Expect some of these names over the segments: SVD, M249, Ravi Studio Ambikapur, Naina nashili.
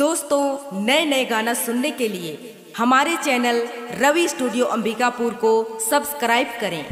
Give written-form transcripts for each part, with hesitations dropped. दोस्तों, नए नए गाना सुनने के लिए हमारे चैनल रवि स्टूडियो अंबिकापुर को सब्सक्राइब करें।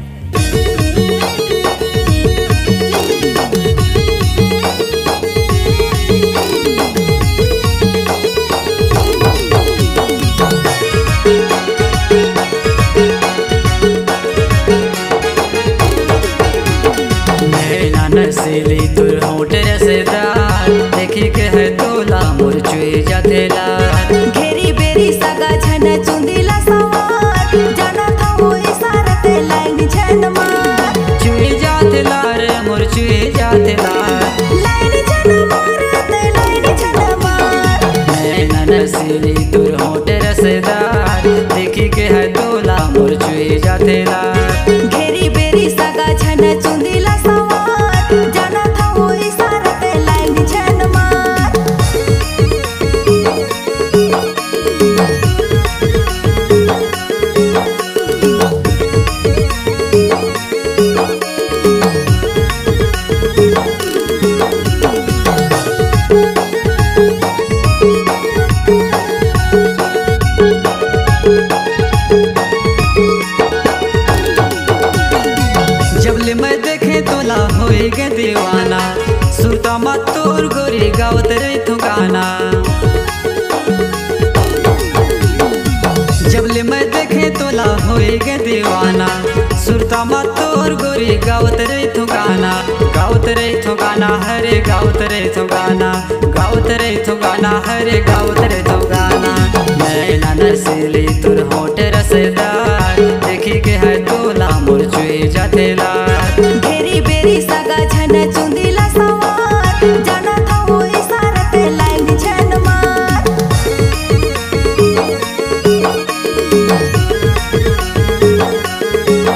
सिली तुरहोट रसदार देखी के है तोला मोर चुए जाते लार घेरी बेरी सगा झन चुंदीला सवार जाना था हो इशारत लाइन झन मार चुए जाते लार मोर चुए जाते लार लाइन झन मार ते लाइन झन मार नैना नसिली तुरहोट रसदार देखी के है तोला मोर चुए जाते लार घेरी बेरी सगा झन चुंदीला दीवाना सुरता मतोर गोरी गावत रही तू गाना जबले मैं देखे तोला होएगा दीवाना सुरता मतोर गोरी गावत रही तू गाना गावत रही तू गाना हरे गावत रही तू गाना गावत रही तू गाना हरे गावत रही तू गाना नैना नसीली तुर होंठ रसदार देखी के है तोला मोर चुए जाते लार बेरी सगा झन चुंदीला सवार जाना था हो इशारत लाइन झन मार देखी के है तोला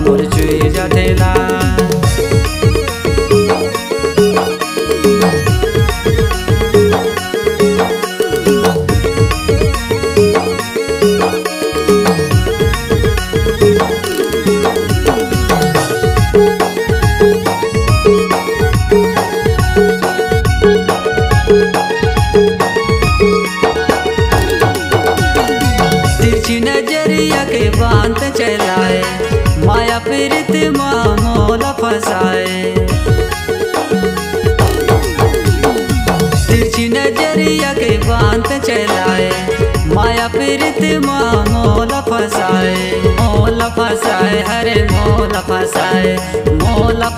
मोर चुए जाते लार। नजरिया के बांध चलाए माया प्रीत मामोला फसाए तिरछी नजरिया के बांध चलाए माया प्रीत मामोला फसाए मोला फसाए हरे मोला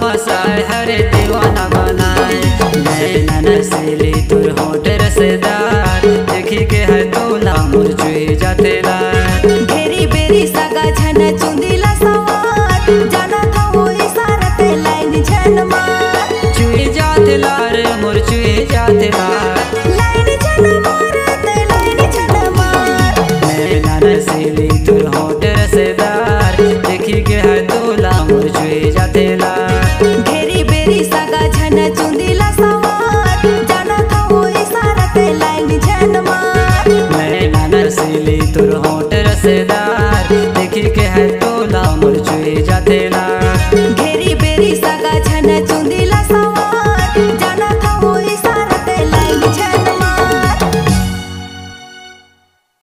फसाए हरे दीवाना बनाए नैना नसीली तुर होंठ रसदार देखी के है तोला मोर चुए जाते लार सगा झन चुंदीला सवार जाना था हो इशारत लाइन झन मार चुए जाते लार मोर चुए जाते लार लाइन झन मार नैना नसीली तुर होंठ रसदार देखी के है तोला मोर चुए जाते लार घेरी बेरी सगा झन चुंदीला सवार जाना था हो इशारत लाइन झन मार नैना नसीली तुर होंठ रसदार देखी के है तोला मोर चुए जाते लार।